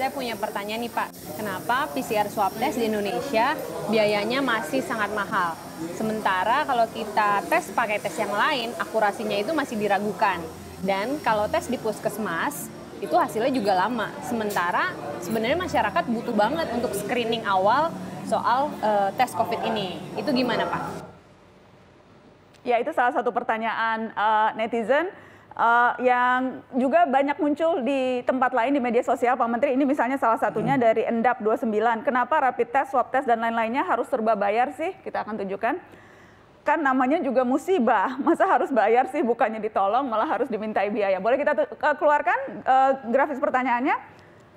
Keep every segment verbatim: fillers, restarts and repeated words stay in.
Saya punya pertanyaan nih Pak, kenapa P C R swab test di Indonesia biayanya masih sangat mahal? Sementara kalau kita tes pakai tes yang lain, akurasinya itu masih diragukan. Dan kalau tes di puskesmas, itu hasilnya juga lama. Sementara sebenarnya masyarakat butuh banget untuk screening awal soal uh, tes COVID ini. Itu gimana Pak? Ya, itu salah satu pertanyaan uh, netizen. Uh, yang juga banyak muncul di tempat lain di media sosial, Pak Menteri. Ini misalnya salah satunya dari Endap dua puluh sembilan. Kenapa rapid test, swab test, dan lain-lainnya harus serba bayar sih? Kita akan tunjukkan. Kan namanya juga musibah. Masa harus bayar sih? Bukannya ditolong, malah harus dimintai biaya. Boleh kita keluarkan uh, grafis pertanyaannya?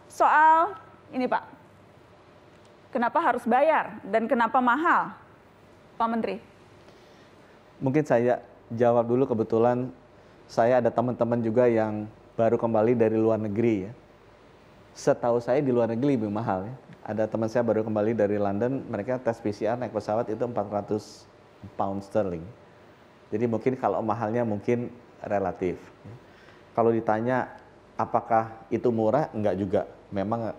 Soal ini, Pak. Kenapa harus bayar? Dan kenapa mahal? Pak Menteri. Mungkin saya jawab dulu, kebetulan saya ada teman-teman juga yang baru kembali dari luar negeri ya. Setahu saya di luar negeri lebih mahal ya. Ada teman saya baru kembali dari London, mereka tes P C R naik pesawat itu empat ratus pound sterling. Jadi mungkin kalau mahalnya mungkin relatif. Kalau ditanya apakah itu murah, enggak juga. Memang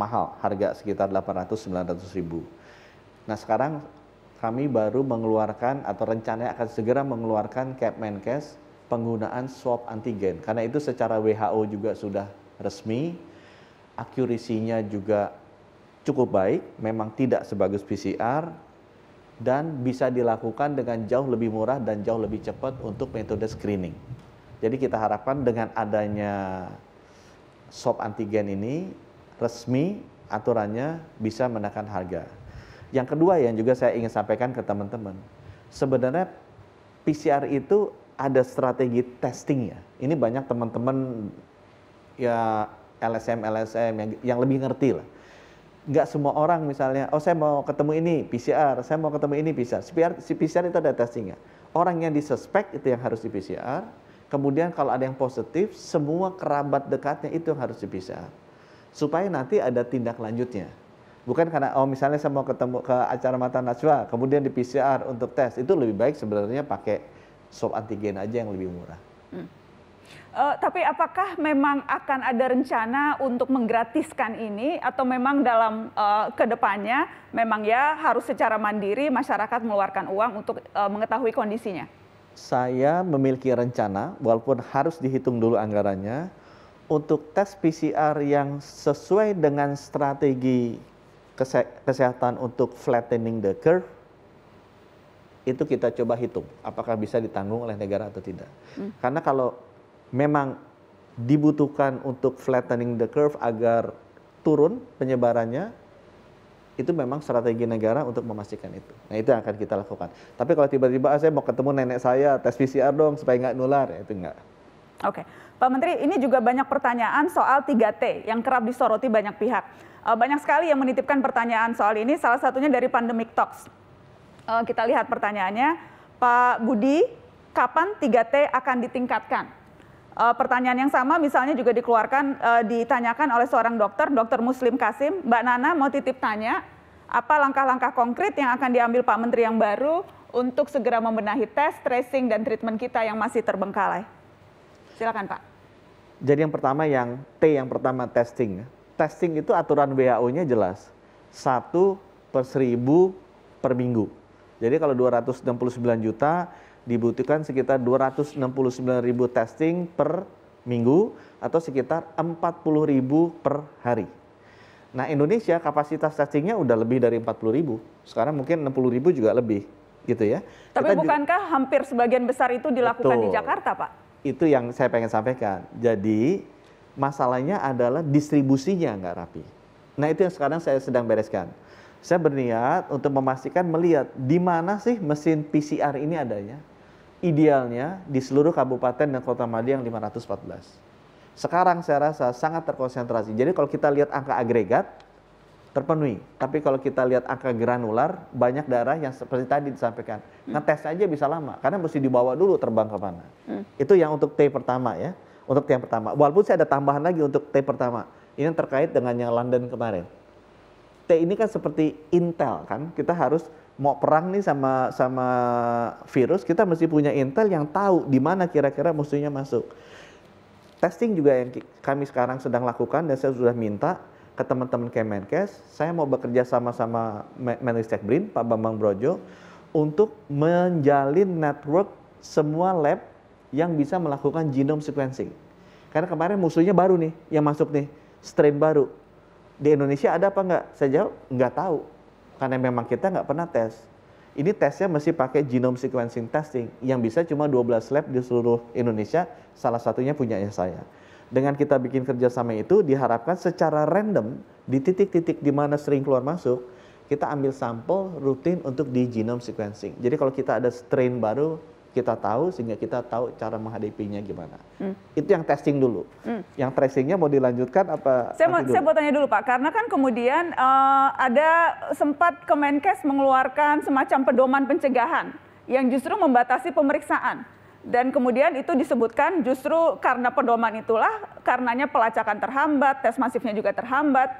mahal, harga sekitar delapan ratus sampai sembilan ratus ribu. Nah sekarang kami baru mengeluarkan atau rencananya akan segera mengeluarkan Cap Menkes penggunaan swab antigen, karena itu secara W H O juga sudah resmi, akurasinya juga cukup baik, memang tidak sebagus P C R, dan bisa dilakukan dengan jauh lebih murah dan jauh lebih cepat untuk metode screening. Jadi kita harapkan dengan adanya swab antigen ini, resmi aturannya bisa menekan harga. Yang kedua yang juga saya ingin sampaikan ke teman-teman, sebenarnya P C R itu ada strategi testingnya. Ini banyak teman-teman ya L S M L S M yang, yang lebih ngerti lah. Nggak semua orang misalnya, oh saya mau ketemu ini P C R, saya mau ketemu ini P C R. P C R itu ada testingnya. Orang yang disuspek itu yang harus di P C R. Kemudian kalau ada yang positif, semua kerabat dekatnya itu yang harus di P C R. Supaya nanti ada tindak lanjutnya. Bukan karena oh misalnya saya mau ketemu ke acara Mata Najwa, kemudian di P C R untuk tes, itu lebih baik sebenarnya pakai swab antigen aja yang lebih murah. Hmm. Uh, tapi apakah memang akan ada rencana untuk menggratiskan ini atau memang dalam uh, kedepannya memang ya harus secara mandiri masyarakat mengeluarkan uang untuk uh, mengetahui kondisinya? Saya memiliki rencana, walaupun harus dihitung dulu anggarannya, untuk tes P C R yang sesuai dengan strategi kese kesehatan untuk flattening the curve, itu kita coba hitung apakah bisa ditanggung oleh negara atau tidak. Hmm. Karena kalau memang dibutuhkan untuk flattening the curve agar turun penyebarannya, itu memang strategi negara untuk memastikan itu. Nah itu yang akan kita lakukan. Tapi kalau tiba-tiba ah, saya mau ketemu nenek saya, tes P C R dong supaya nggak nular, ya itu nggak. Oke, Pak Menteri, ini juga banyak pertanyaan soal tiga T yang kerap disoroti banyak pihak. Banyak sekali yang menitipkan pertanyaan soal ini, salah satunya dari Pandemic Talks. Kita lihat pertanyaannya, Pak Budi, kapan tiga T akan ditingkatkan? Pertanyaan yang sama misalnya juga dikeluarkan, ditanyakan oleh seorang dokter, dokter Muslim Kasim. Mbak Nana mau titip tanya, apa langkah-langkah konkret yang akan diambil Pak Menteri yang baru untuk segera membenahi tes, tracing, dan treatment kita yang masih terbengkalai? Silakan Pak. Jadi yang pertama yang T, yang pertama testing. Testing itu aturan W H O-nya jelas, satu per seribu per minggu. Jadi kalau dua ratus enam puluh sembilan juta dibutuhkan sekitar dua ratus enam puluh sembilan ribu testing per minggu atau sekitar empat puluh ribu per hari. Nah Indonesia kapasitas testingnya udah lebih dari empat puluh ribu, sekarang mungkin enam puluh ribu juga lebih gitu ya. Tapi kita bukankah juga hampir sebagian besar itu dilakukan betul, di Jakarta Pak? Itu yang saya pengen sampaikan, jadi masalahnya adalah distribusinya nggak rapi. Nah itu yang sekarang saya sedang bereskan. Saya berniat untuk memastikan melihat di mana sih mesin P C R ini adanya. Idealnya di seluruh kabupaten dan kota madya yang lima ratus empat belas. Sekarang saya rasa sangat terkonsentrasi. Jadi kalau kita lihat angka agregat terpenuhi. Tapi kalau kita lihat angka granular, banyak daerah yang seperti tadi disampaikan. Ngetes aja bisa lama karena mesti dibawa dulu terbang ke mana. Hmm. Itu yang untuk T pertama ya. Untuk T yang pertama. Walaupun saya ada tambahan lagi untuk T pertama. Ini yang terkait dengan yang London kemarin. T ini kan seperti intel kan, kita harus mau perang nih sama sama virus, kita mesti punya intel yang tahu di mana kira-kira musuhnya masuk. testing juga yang kami sekarang sedang lakukan, dan saya sudah minta ke teman-teman Kemenkes, saya mau bekerja sama-sama Menristek Brin, Pak Bambang Brojo, untuk menjalin network semua lab yang bisa melakukan genome sequencing. Karena kemarin musuhnya baru nih, yang masuk nih, strain baru. Di Indonesia ada apa enggak? Saya jawab, enggak tahu. Karena memang kita enggak pernah tes. Ini tesnya mesti pakai genome sequencing testing, yang bisa cuma dua belas lab di seluruh Indonesia, salah satunya punyanya saya. Dengan kita bikin kerjasama itu, diharapkan secara random di titik-titik di mana sering keluar masuk, kita ambil sampel rutin untuk di genome sequencing. Jadi kalau kita ada strain baru, kita tahu sehingga kita tahu cara menghadapinya gimana. Hmm. Itu yang testing dulu. Hmm. Yang tracingnya mau dilanjutkan apa? Saya mau, saya mau tanya dulu Pak, karena kan kemudian uh, ada sempat Kemenkes mengeluarkan semacam pedoman pencegahan yang justru membatasi pemeriksaan. Dan kemudian itu disebutkan justru karena pedoman itulah, karenanya pelacakan terhambat, tes masifnya juga terhambat.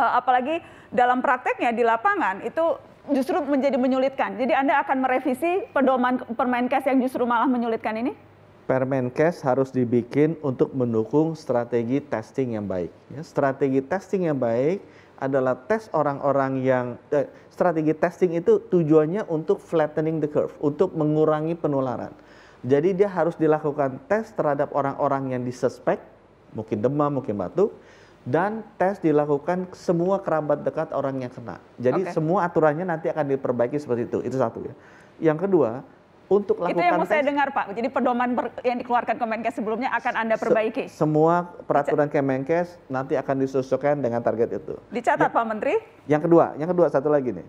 Apalagi dalam prakteknya di lapangan itu justru menjadi menyulitkan. Jadi Anda akan merevisi pedoman Permenkes yang justru malah menyulitkan ini? Permenkes harus dibikin untuk mendukung strategi testing yang baik. Strategi testing yang baik adalah tes orang-orang yang, eh, strategi testing itu tujuannya untuk flattening the curve, untuk mengurangi penularan. Jadi dia harus dilakukan tes terhadap orang-orang yang disuspek, mungkin demam, mungkin batuk, dan tes dilakukan semua kerabat dekat orang yang kena. Jadi okay. semua aturannya nanti akan diperbaiki seperti itu. Itu satu ya. Yang kedua, untuk lakukan tes... Itu yang mau tes, saya dengar Pak. Jadi pedoman yang dikeluarkan Kemenkes sebelumnya akan Anda perbaiki? Se semua peraturan Kemenkes nanti akan disesuaikan dengan target itu. Dicatat ya, Pak Menteri. Yang kedua, yang kedua satu lagi nih.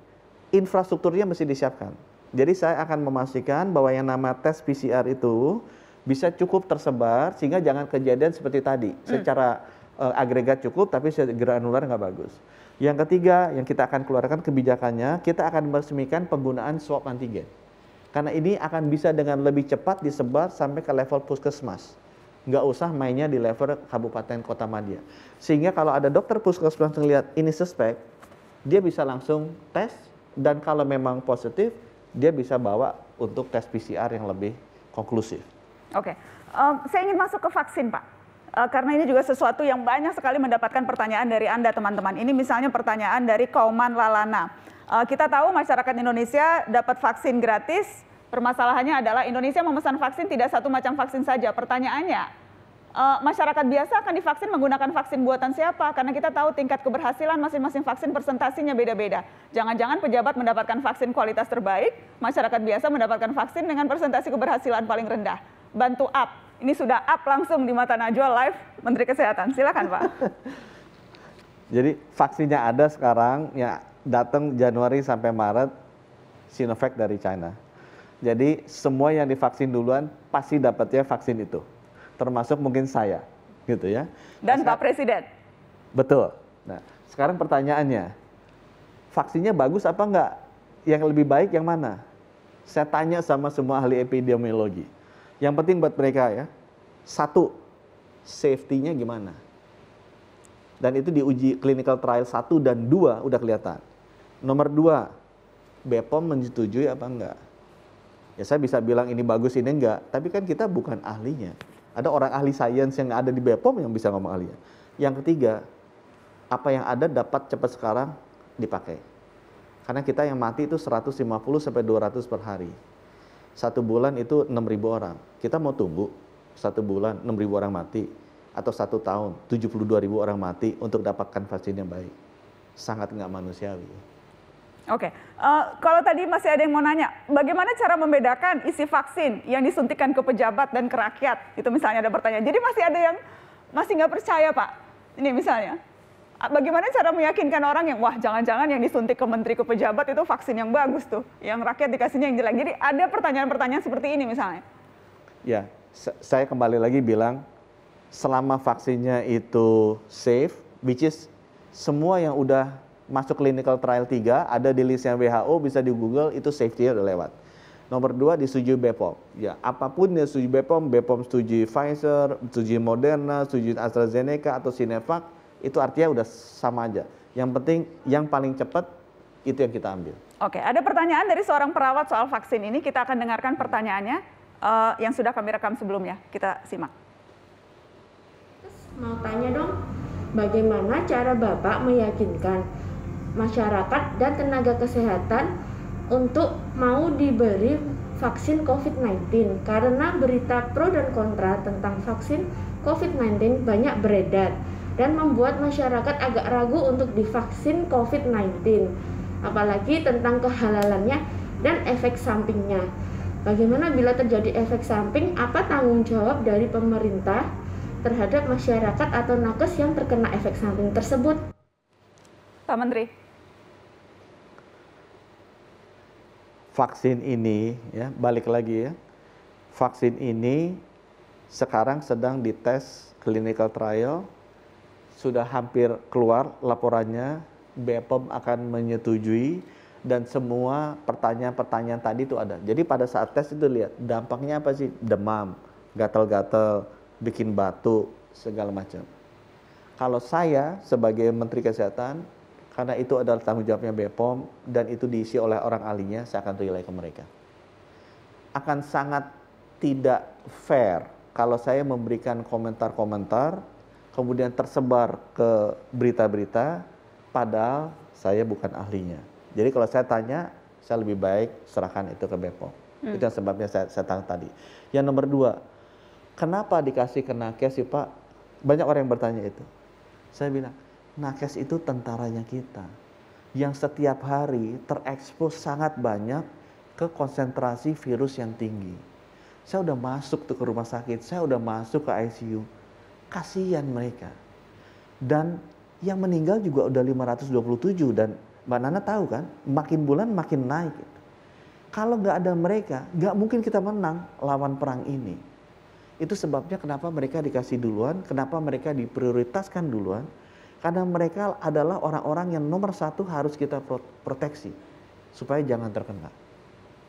Infrastrukturnya mesti disiapkan. Jadi saya akan memastikan bahwa yang nama tes P C R itu bisa cukup tersebar sehingga jangan kejadian seperti tadi. Hmm. Secara uh, agregat cukup tapi secara granular nggak bagus. Yang ketiga yang kita akan keluarkan kebijakannya, kita akan meresmikan penggunaan swab antigen. Karena ini akan bisa dengan lebih cepat disebar sampai ke level puskesmas. Nggak usah mainnya di level kabupaten kota madya. Sehingga kalau ada dokter puskesmas melihat ini suspek, dia bisa langsung tes dan kalau memang positif, dia bisa bawa untuk tes P C R yang lebih konklusif. Oke, okay. um, saya ingin masuk ke vaksin Pak, uh, karena ini juga sesuatu yang banyak sekali mendapatkan pertanyaan dari Anda teman-teman. Ini misalnya pertanyaan dari Kauman Lalana. Uh, kita tahu masyarakat Indonesia dapat vaksin gratis, permasalahannya adalah Indonesia memesan vaksin tidak satu macam vaksin saja. Pertanyaannya, uh, masyarakat biasa akan divaksin menggunakan vaksin buatan siapa? Karena kita tahu tingkat keberhasilan masing-masing vaksin persentasinya beda-beda. Jangan-jangan pejabat mendapatkan vaksin kualitas terbaik, masyarakat biasa mendapatkan vaksin dengan persentasi keberhasilan paling rendah. Bantu up, ini sudah up langsung di Mata Najwa live Menteri Kesehatan. Silakan Pak. Jadi vaksinnya ada sekarang, ya datang Januari sampai Maret, Sinovac dari China. Jadi semua yang divaksin duluan pasti dapatnya vaksin itu, termasuk mungkin saya, gitu ya. Dan Pak Presiden. Betul. Nah, sekarang pertanyaannya. Vaksinnya bagus apa enggak? Yang lebih baik yang mana? Saya tanya sama semua ahli epidemiologi. Yang penting buat mereka ya, satu, safety-nya gimana? Dan itu diuji clinical trial satu dan dua udah kelihatan. Nomor dua, B P O M menyetujui apa enggak? Ya saya bisa bilang ini bagus, ini enggak, tapi kan kita bukan ahlinya. Ada orang ahli sains yang ada di B P O M yang bisa ngomong ahlinya. Yang ketiga, apa yang ada dapat cepat sekarang, dipakai. Karena kita yang mati itu seratus lima puluh sampai dua ratus per hari. Satu bulan itu enam ribu orang. Kita mau tunggu satu bulan enam ribu orang mati atau satu tahun tujuh puluh dua ribu orang mati untuk dapatkan vaksin yang baik. Sangat nggak manusiawi. Oke, uh, kalau tadi masih ada yang mau nanya, bagaimana cara membedakan isi vaksin yang disuntikan ke pejabat dan ke rakyat? Itu misalnya ada pertanyaan. Jadi masih ada yang masih nggak percaya Pak. Ini misalnya. Bagaimana cara meyakinkan orang yang, wah jangan-jangan yang disuntik ke menteri ke pejabat itu vaksin yang bagus tuh, yang rakyat dikasihnya yang jelek. Jadi ada pertanyaan-pertanyaan seperti ini misalnya. Ya, saya kembali lagi bilang, selama vaksinnya itu safe, which is semua yang udah masuk clinical trial tiga, ada di listnya W H O, bisa di Google, itu safety-nya udah lewat. Nomor dua, disetujui B P O M. Ya, apapun yang disetujui B P O M, B P O M setujui Pfizer, setujui Moderna, setujui AstraZeneca, atau Sinovac, itu artinya udah sama aja. Yang penting yang paling cepat itu yang kita ambil. Oke, ada pertanyaan dari seorang perawat soal vaksin ini. Kita akan dengarkan pertanyaannya uh, yang sudah kami rekam sebelumnya. Kita simak. Mau tanya dong, bagaimana cara Bapak meyakinkan masyarakat dan tenaga kesehatan untuk mau diberi vaksin covid sembilan belas? Karena berita pro dan kontra tentang vaksin covid sembilan belas banyak beredar dan membuat masyarakat agak ragu untuk divaksin covid sembilan belas, apalagi tentang kehalalannya dan efek sampingnya. Bagaimana bila terjadi efek samping, apa tanggung jawab dari pemerintah terhadap masyarakat atau nakes yang terkena efek samping tersebut? Pak Menteri. Vaksin ini, ya balik lagi ya, vaksin ini sekarang sedang dites clinical trial, sudah hampir keluar laporannya, B P O M akan menyetujui, dan semua pertanyaan-pertanyaan tadi itu ada. Jadi pada saat tes itu lihat, dampaknya apa sih? Demam, gatal-gatal, bikin batuk, segala macam. Kalau saya sebagai Menteri Kesehatan, karena itu adalah tanggung jawabnya B P O M dan itu diisi oleh orang ahlinya, saya akan relay ke mereka. Akan sangat tidak fair kalau saya memberikan komentar-komentar kemudian tersebar ke berita-berita padahal saya bukan ahlinya. Jadi kalau saya tanya, saya lebih baik serahkan itu ke B P O M. Hmm. Itu yang sebabnya saya, saya tanya tadi. Yang nomor dua, kenapa dikasih ke nakes sih Pak? Banyak orang yang bertanya itu. Saya bilang, nakes itu tentaranya kita yang setiap hari terekspos sangat banyak ke konsentrasi virus yang tinggi. Saya udah masuk tuh ke rumah sakit, saya udah masuk ke I C U. Kasihan mereka. Dan yang meninggal juga udah lima ratus dua puluh tujuh dan Mbak Nana tahu kan, makin bulan makin naik. Kalau nggak ada mereka, nggak mungkin kita menang lawan perang ini. Itu sebabnya kenapa mereka dikasih duluan, kenapa mereka diprioritaskan duluan. Karena mereka adalah orang-orang yang nomor satu harus kita proteksi supaya jangan terkena.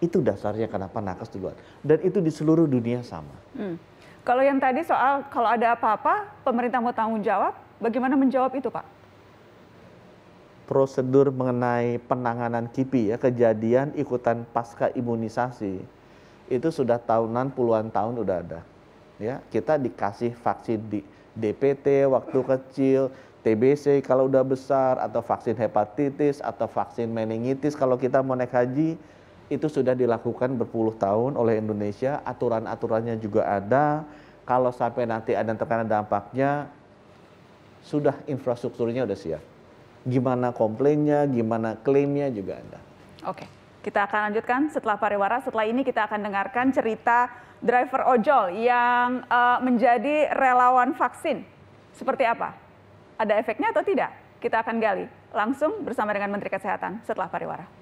Itu dasarnya kenapa nakes duluan. Dan itu di seluruh dunia sama. Hmm. Kalau yang tadi soal kalau ada apa-apa pemerintah mau tanggung jawab, bagaimana menjawab itu Pak? Prosedur mengenai penanganan K I P I ya, kejadian ikutan pasca imunisasi itu sudah tahunan, puluhan tahun udah ada. Ya, kita dikasih vaksin di D P T waktu kecil, T B C kalau udah besar, atau vaksin hepatitis, atau vaksin meningitis kalau kita mau naik haji, itu sudah dilakukan berpuluh tahun oleh Indonesia, aturan-aturannya juga ada. Kalau sampai nanti ada terkena dampaknya, sudah infrastrukturnya udah siap. Gimana komplainnya, gimana klaimnya juga ada. Oke, kita akan lanjutkan setelah pariwara. Setelah ini kita akan dengarkan cerita driver ojol yang uh, menjadi relawan vaksin. Seperti apa? Ada efeknya atau tidak? Kita akan gali langsung bersama dengan Menteri Kesehatan setelah pariwara.